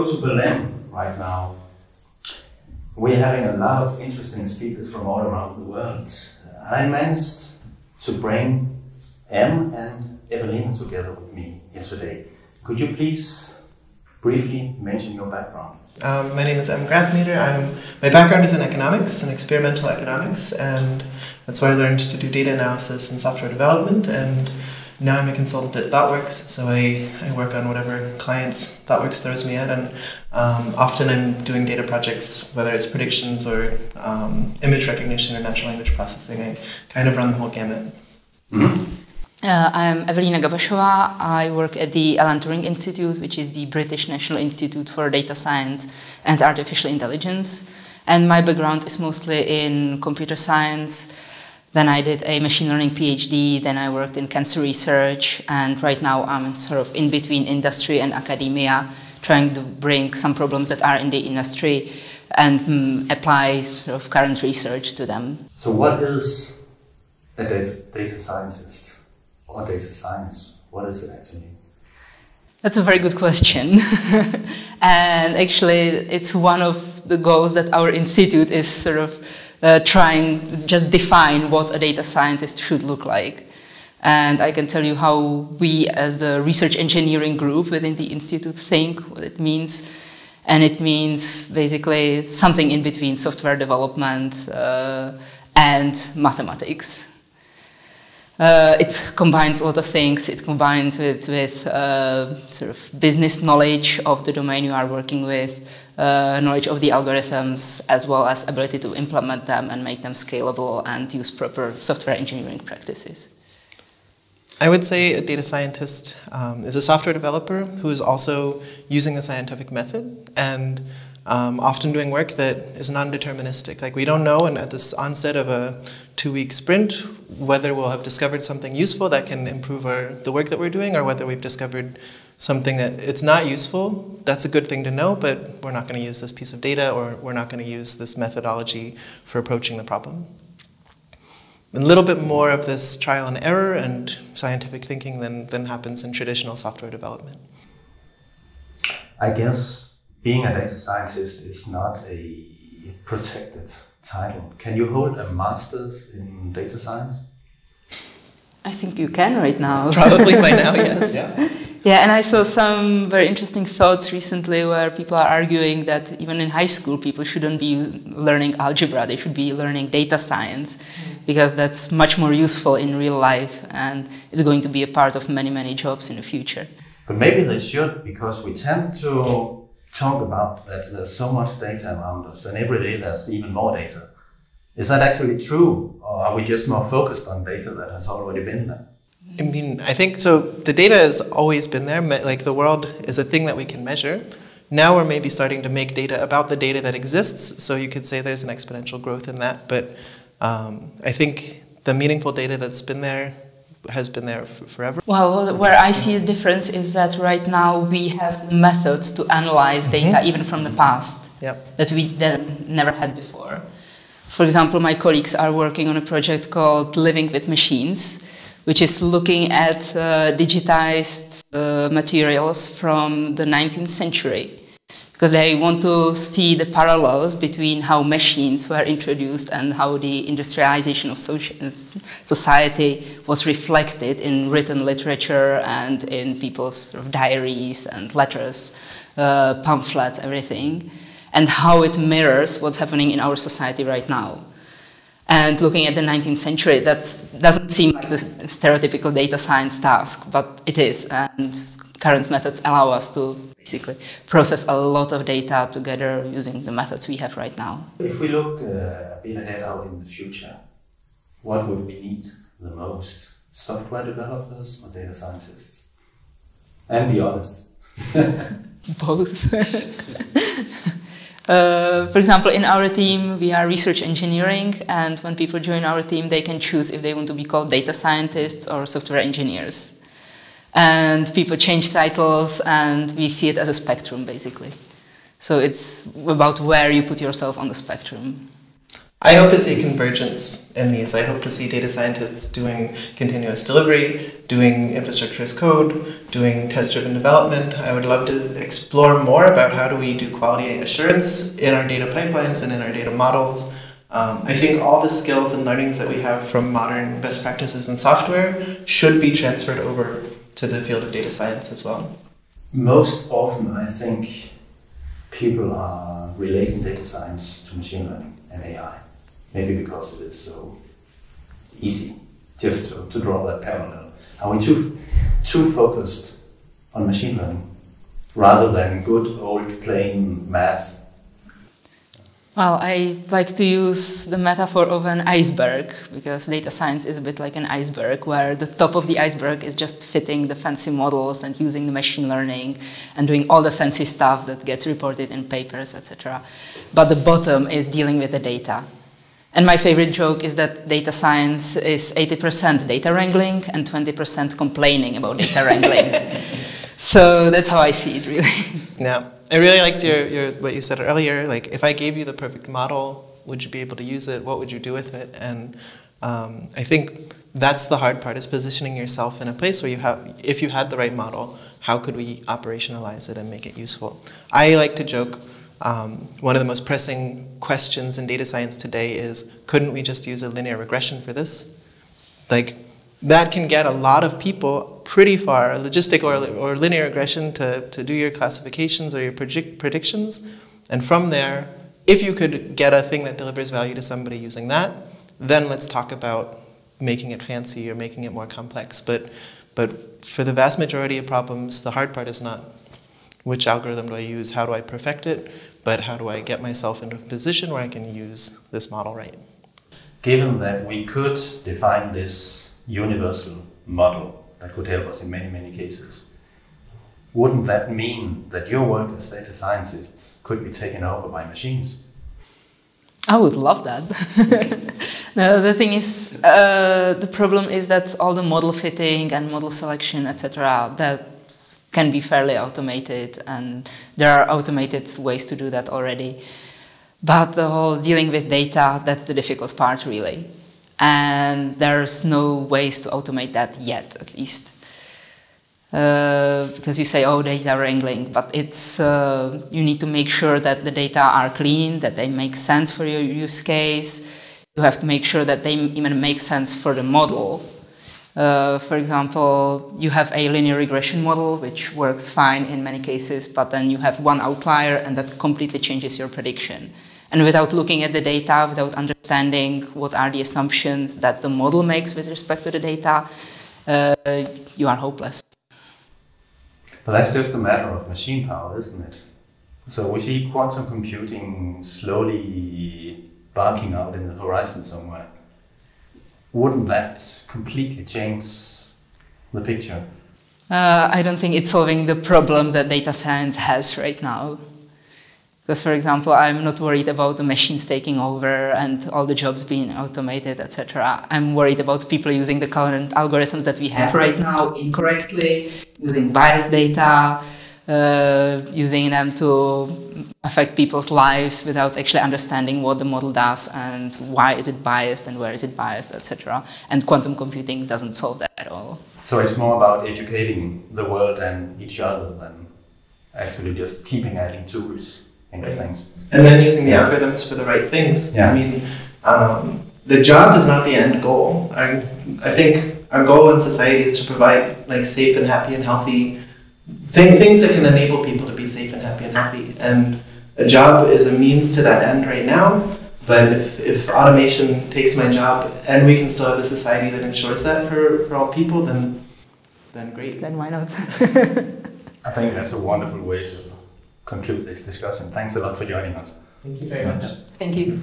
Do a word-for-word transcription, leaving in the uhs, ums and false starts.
go to Berlin right now, we're having a lot of interesting speakers from all around the world. I managed to bring Em and Evelina together with me yesterday. Could you please briefly mention your background? Um, my name is Em Grasmeder. I'm, my background is in economics and experimental economics, and that's why I learned to do data analysis and software development, and now I'm a consultant at ThoughtWorks, so I, I work on whatever clients ThoughtWorks throws me at, and um, often I'm doing data projects, whether it's predictions or um, image recognition or natural language processing. I kind of run the whole gamut. Mm-hmm. Uh, I'm Evelina Gabasova. I work at the Alan Turing Institute, which is the British National Institute for Data Science and Artificial Intelligence. And my background is mostly in computer science. Then I did a machine learning PhD, then I worked in cancer research, and right now I'm sort of in between industry and academia, trying to bring some problems that are in the industry and um, apply sort of current research to them. So what is a data, data scientist? Or data science? What is it actually? That's a very good question. And actually, it's one of the goals that our institute is sort of uh, trying, just define what a data scientist should look like. And I can tell you how we as the research engineering group within the institute think what it means. And it means basically something in between software development uh, and mathematics. Uh, it combines a lot of things. It combines with, with uh, sort of business knowledge of the domain you are working with, uh, knowledge of the algorithms, as well as ability to implement them and make them scalable and use proper software engineering practices. I would say a data scientist um, is a software developer who is also using a scientific method and Um, often doing work that is non-deterministic. Like, we don't know, and at this onset of a two-week sprint, whether we'll have discovered something useful that can improve our, the work that we're doing, or whether we've discovered something that it's not useful. That's a good thing to know, but we're not going to use this piece of data, or we're not going to use this methodology for approaching the problem. A little bit more of this trial and error and scientific thinking than, than happens in traditional software development. I guess being a data scientist is not a protected title. Can you hold a master's in data science? I think you can right now. Probably by now, yes. Yeah. Yeah, and I saw some very interesting thoughts recently where people are arguing that even in high school, people shouldn't be learning algebra. They should be learning data science, because that's much more useful in real life, and it's going to be a part of many, many jobs in the future. But maybe they should, because we tend to talk about that there's so much data around us, and every day there's even more data. Is that actually true, or are we just more focused on data that has already been there? I mean, I think so. The data has always been there. Like, the world is a thing that we can measure. Now we're maybe starting to make data about the data that exists, so you could say there's an exponential growth in that, but um, I think the meaningful data that's been there has been there forever. Well, where I see a difference is that right now we have methods to analyze data, mm-hmm. even from the past, yep. that we never had before. For example, my colleagues are working on a project called Living with Machines, which is looking at uh, digitized uh, materials from the nineteenth century, because they want to see the parallels between how machines were introduced and how the industrialization of society was reflected in written literature and in people's sort of diaries and letters, uh, pamphlets, everything, and how it mirrors what's happening in our society right now. And looking at the nineteenth century, that doesn't seem like the stereotypical data science task, but it is, and current methods allow us to basically process a lot of data together using the methods we have right now. If we look uh, a bit ahead out in the future, what would we need the most? Software developers or data scientists? And be honest. Both. uh, for example, in our team, we are research engineering, and when people join our team, they can choose if they want to be called data scientists or software engineers. And people change titles, and we see it as a spectrum, basically. So it's about where you put yourself on the spectrum. I hope to see convergence in these. I hope to see data scientists doing continuous delivery, doing infrastructure as code, doing test-driven development. I would love to explore more about how do we do quality assurance in our data pipelines and in our data models. Um, I think all the skills and learnings that we have from modern best practices in software should be transferred over to the field of data science as well. Most often, I think people are relating data science to machine learning and A I, maybe because it is so easy just to, to draw that parallel. Are we too, too focused on machine learning rather than good old plain math? Well, I like to use the metaphor of an iceberg, because data science is a bit like an iceberg, where the top of the iceberg is just fitting the fancy models and using the machine learning and doing all the fancy stuff that gets reported in papers, et cetera. But the bottom is dealing with the data. And my favorite joke is that data science is eighty percent data wrangling and twenty percent complaining about data wrangling. So that's how I see it, really. Yeah. I really liked your, your, what you said earlier, like, if I gave you the perfect model, would you be able to use it? What would you do with it? And um, I think that's the hard part, is positioning yourself in a place where you have, if you had the right model, how could we operationalize it and make it useful? I like to joke, um, one of the most pressing questions in data science today is, couldn't we just use a linear regression for this? Like, that can get a lot of people pretty far. Logistic or, or linear regression to, to do your classifications or your predict predictions. And from there, if you could get a thing that delivers value to somebody using that, then let's talk about making it fancy or making it more complex. But, but for the vast majority of problems, the hard part is not which algorithm do I use, how do I perfect it, but how do I get myself into a position where I can use this model right. Given that we could define this universal model that could help us in many, many cases, wouldn't that mean that your work as data scientists could be taken over by machines? I would love that. No, the thing is, uh, the problem is that all the model fitting and model selection, et cetera, that can be fairly automated, and there are automated ways to do that already. But the whole dealing with data, that's the difficult part, really. And there's no ways to automate that yet, at least. Uh, because you say, oh, data wrangling, but it's, uh, you need to make sure that the data are clean, that they make sense for your use case. You have to make sure that they even make sense for the model. Uh, for example, you have a linear regression model, which works fine in many cases, but then you have one outlier, and that completely changes your prediction. And without looking at the data, without understanding what are the assumptions that the model makes with respect to the data, uh, you are hopeless. But that's just a matter of machine power, isn't it? So we see quantum computing slowly barking out in the horizon somewhere. Wouldn't that completely change the picture? Uh, I don't think it's solving the problem that data science has right now. Because, for example, I'm not worried about the machines taking over and all the jobs being automated, et cetera. I'm worried about people using the current algorithms that we have right now incorrectly, using biased data, uh, using them to affect people's lives without actually understanding what the model does and why is it biased and where is it biased, et cetera. And quantum computing doesn't solve that at all. So it's more about educating the world and each other than actually just keeping adding tools. Things. And then using the algorithms for the right things. Yeah. I mean, um, the job is not the end goal. I, I think our goal in society is to provide like safe and happy and healthy thing, things that can enable people to be safe and happy and healthy. And a job is a means to that end right now. But if, if automation takes my job and we can still have a society that ensures that for, for all people, then, then great. Then why not? I think that's a wonderful way to conclude this discussion. Thanks a lot for joining us. Thank you very much. Thank you.